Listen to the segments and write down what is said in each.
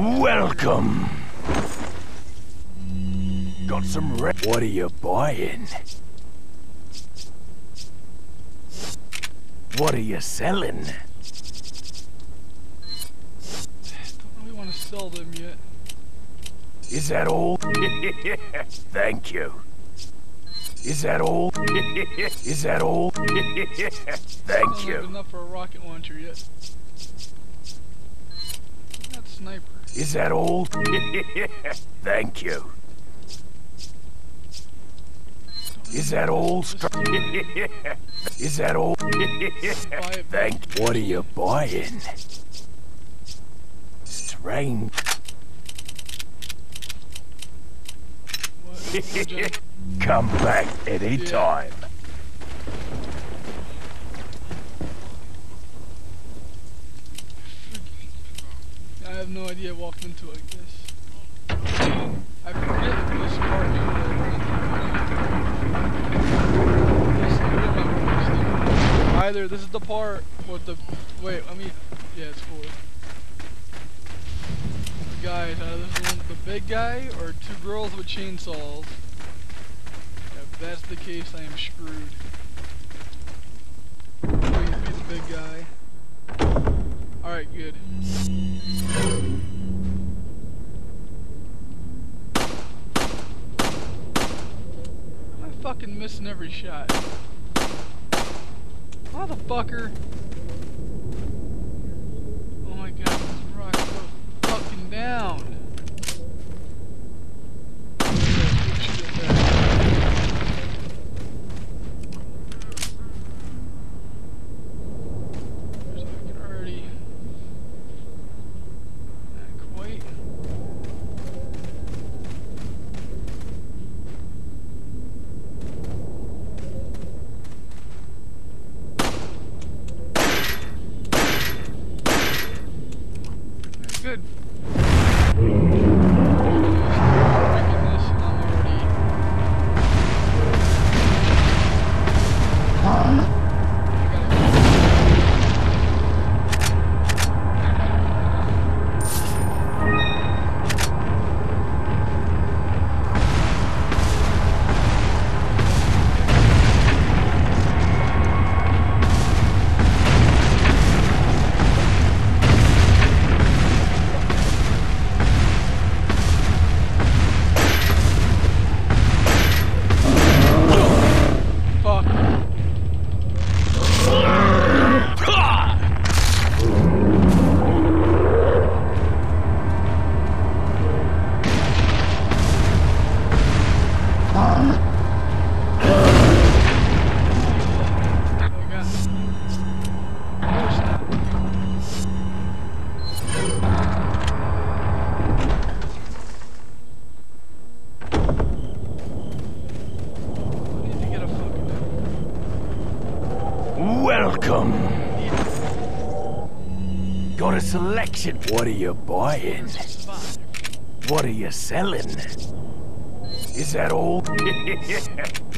Welcome. Got some red. What are you buying? What are you selling? Don't really want to sell them yet. Is that all? Thank you. Is that all? Is that all? Thank you. Not enough for a rocket launcher yet. That sniper. Is that all? Thank you. Is that all? Is that all? Thank. What are you buying? Strange. Come back any time. I have no idea what I walked into like this. I forget this part. Either this is the part with the wait. I mean, yeah, it's cool. The guy, this one, the big guy, or two girls with chainsaws. If that's the case, I am screwed. Please be the big guy. Alright, good. Am I fucking missing every shot? Motherfucker! Oh my god, this rock goes fucking down! Selection. What are you buying? What are you selling? Is that all?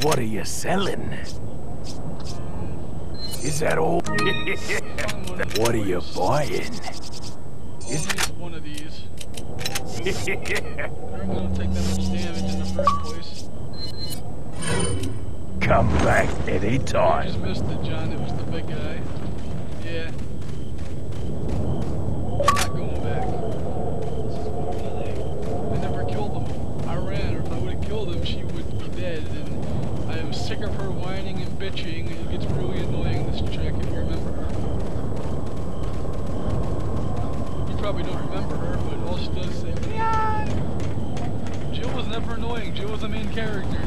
What are you selling? Is that all? What are you buying? Is one of these? I'm gonna take that much damage in the first place. Come back any time. I just missed the John. It was the big guy. Yeah. Of her whining and bitching, and it gets really annoying, this chick, if you remember her. You probably don't remember her, but all she does is say, Leon! Jill was never annoying, Jill was the main character.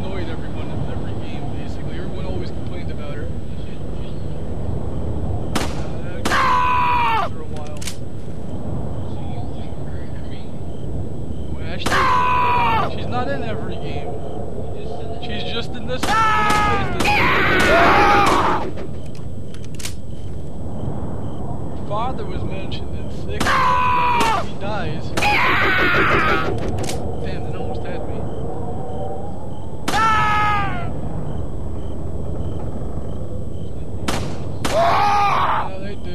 Annoyed everyone in every game, basically. Everyone always complained about her. For a while. Ashley. Not in every game. She's just in this place. Her father was mentioned in 6. He dies. Damn, that almost had me. Yeah, they do.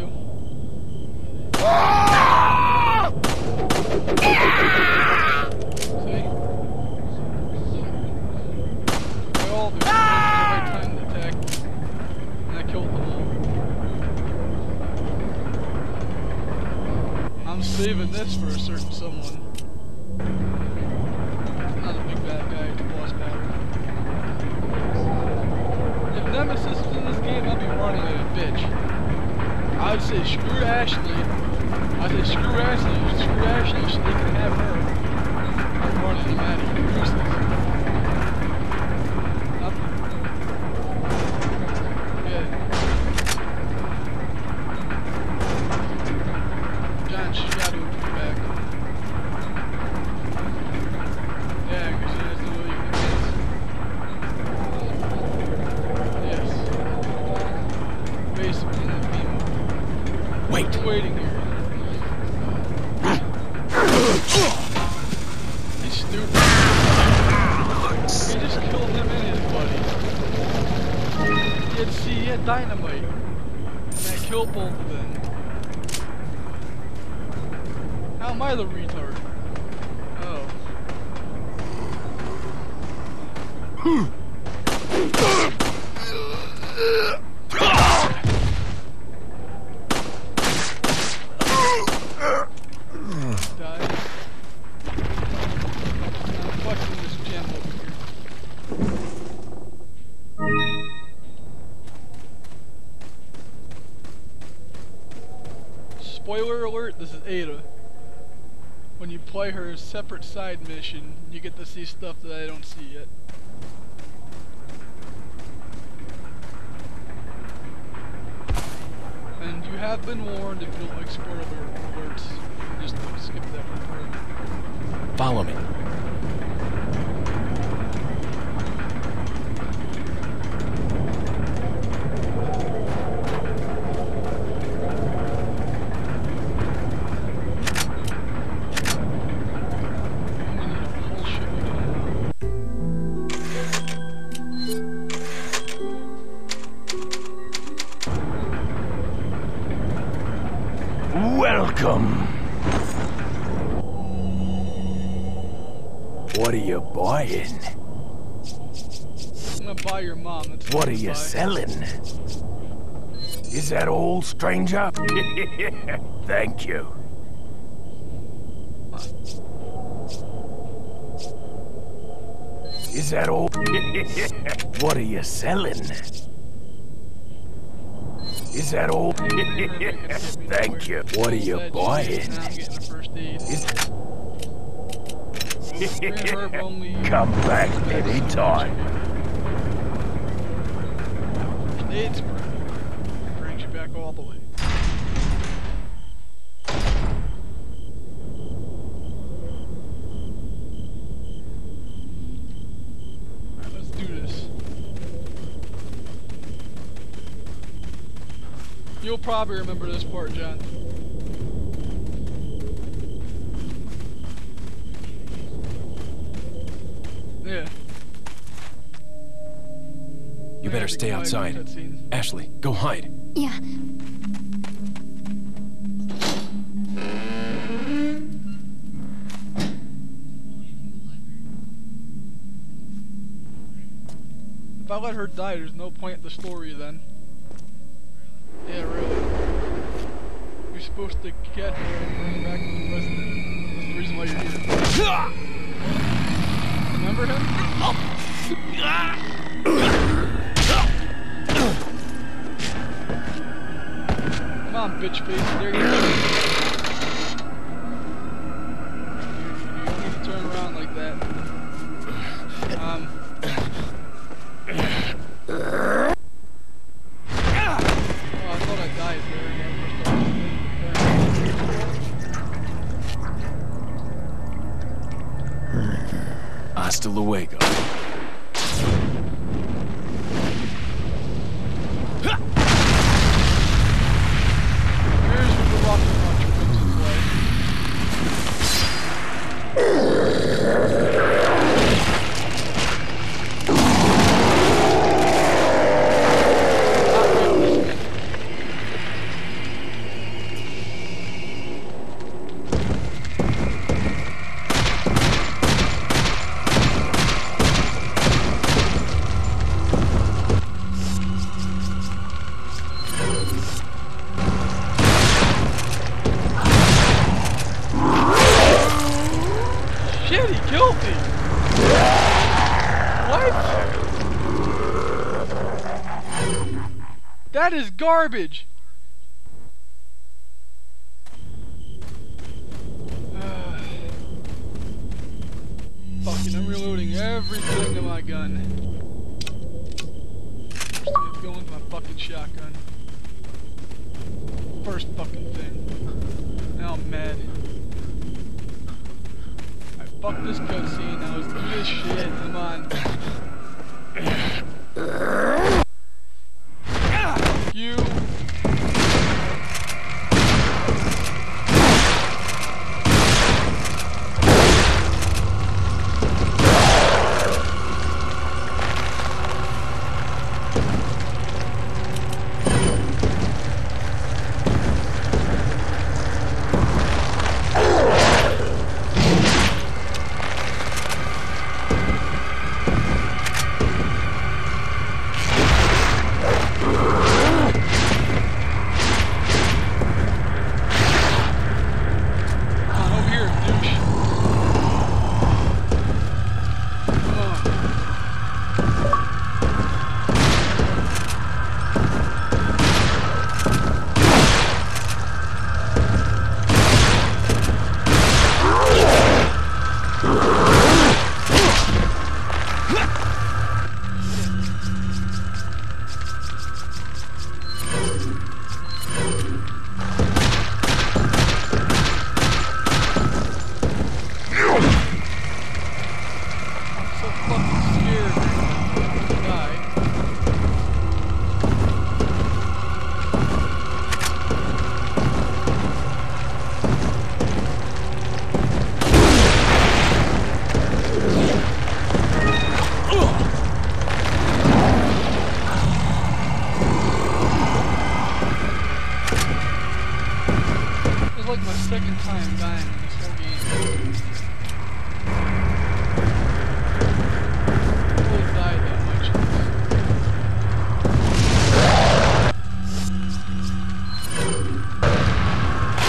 saving this for a certain someone. Not a big bad guy in the boss battle. If Nemesis was in this game, I'd be running like a bitch. I'd say screw Ashley. Screw Ashley, so they can have her. I'm running him out of here. Useless. Her separate side mission, you get to see stuff that I don't see yet. And you have been warned if you'll explore alerts, you can just skip that part. Follow me. What are you selling? Is that all, stranger? Thank you. Is that all? What are you selling? Is that all? Thank you. What are you buying? Come back anytime. It's brings you back all the way. Alright, let's do this. You'll probably remember this part, John. Yeah. You better stay outside. Ashley, go hide. Yeah. If I let her die, there's no point in the story then. Yeah, really. You're supposed to get her and bring her back to the resident. That's the reason why you're here. Remember him? Come on, bitch face, there you go. You need to turn around like that. Oh, I thought I died there. Hasta luego. That is garbage! Fucking, I'm reloading everything to my gun. I'm going with my fucking shotgun. First fucking thing. Now I'm mad. I fucked this cutscene, now let's do this shit. Come on. Fuck you.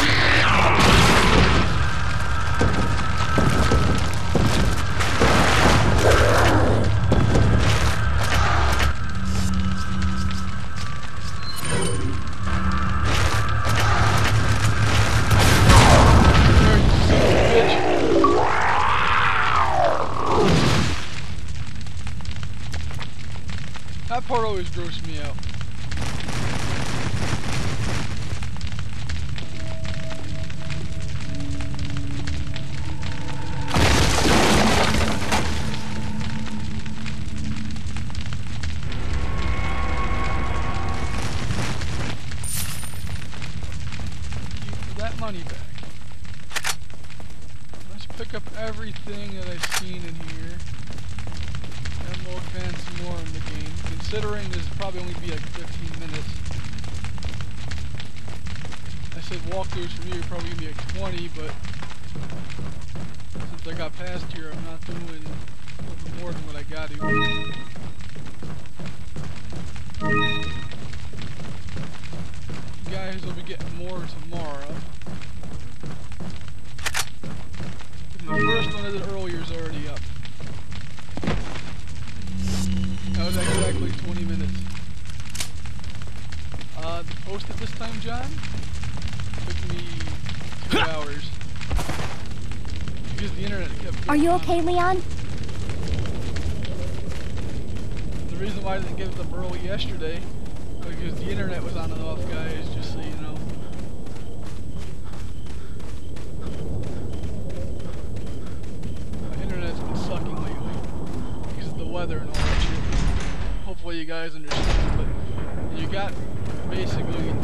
That always grossed me out. Thank you for that money back. Let's pick up everything that I've seen in here. And we'll advance more in the game. Considering this will probably only be like 15 minutes. I said walkthroughs for me are probably gonna be like 20, but since I got past here, I'm not doing more than what I gotta do. You guys will be getting more tomorrow. The first one I did earlier is already up. That was exactly 20 minutes. The post at this time, John, took me 2 hours. Because the internet kept going. Are you okay, Leon? The reason why I didn't give it up early yesterday, because the internet was on and off, guys, just so you know. My internet's been sucking lately, because of the weather and all that shit. Hopefully you guys understand, but you got basically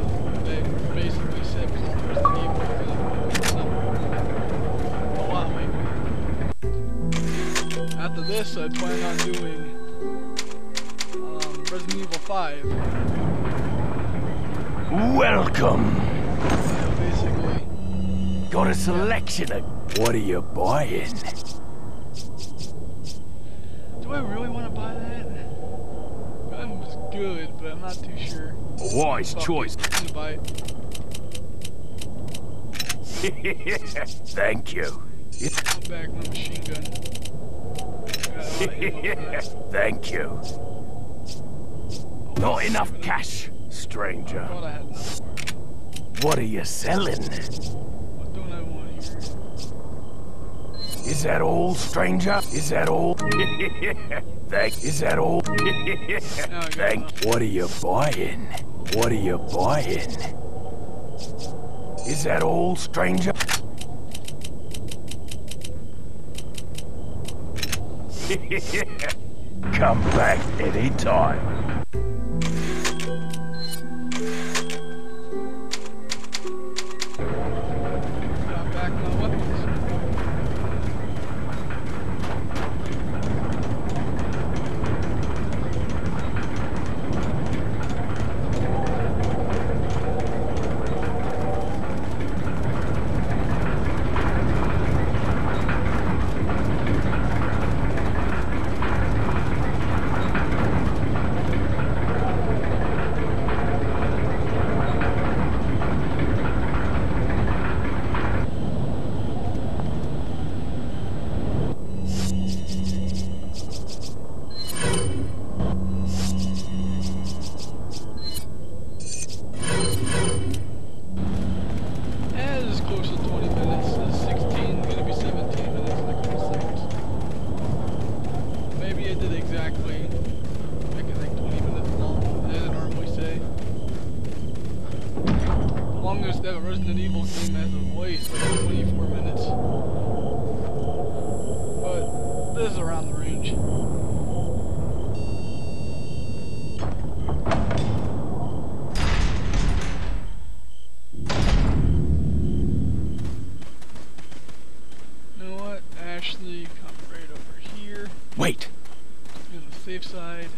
they basically said Resident Evil 5 a lot lately. After this, I plan on doing Resident Evil 5. Welcome. Basically, got a selection of what are you buying? Do I really want to buy that? Was good, but I'm not too sure. A wise choice. Bite. Thank you. Come back with a machine gun. Thank you. Not enough cash. stranger. What are you selling? Is that all, stranger? Is that all? Is that all? What are you buying? What are you buying? Is that all, stranger? Come back any time. Resident Evil game has a waste like 24 minutes. But this is around the range. You know what? Ashley, come right over here. Wait! On the safe side.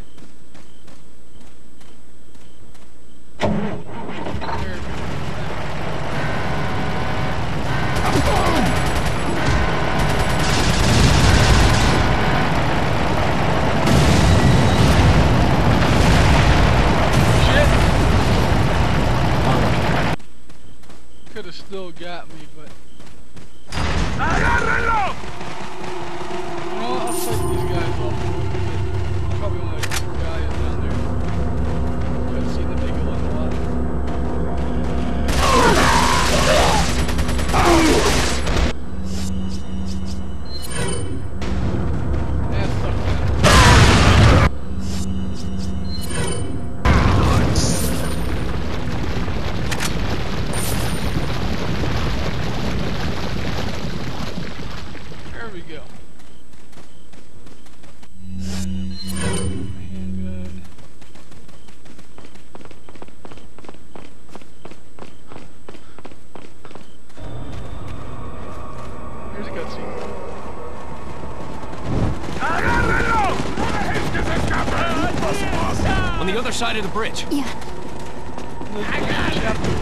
Still got me, but agárrenlo! You know, I'll take these guys off a little bit. Probably only like 4 guys down there. Couldn't seem to make it look a lot. Side of the bridge. Yeah. I got it. Chapter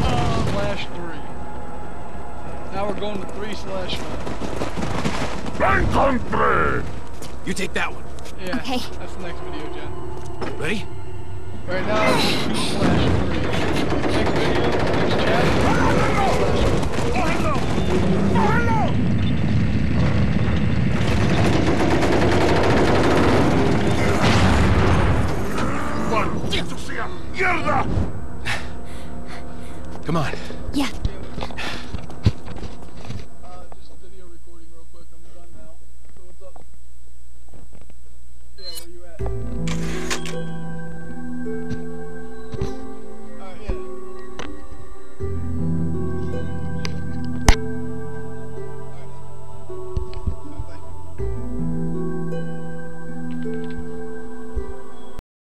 2/3. Now we're going to 3/5. You take that one. Yeah. Okay. That's the next video, Jen. Ready? Right now it's 2/3. Next video, next chapter. Oh, hello! Oh, hello! Come on. Yeah.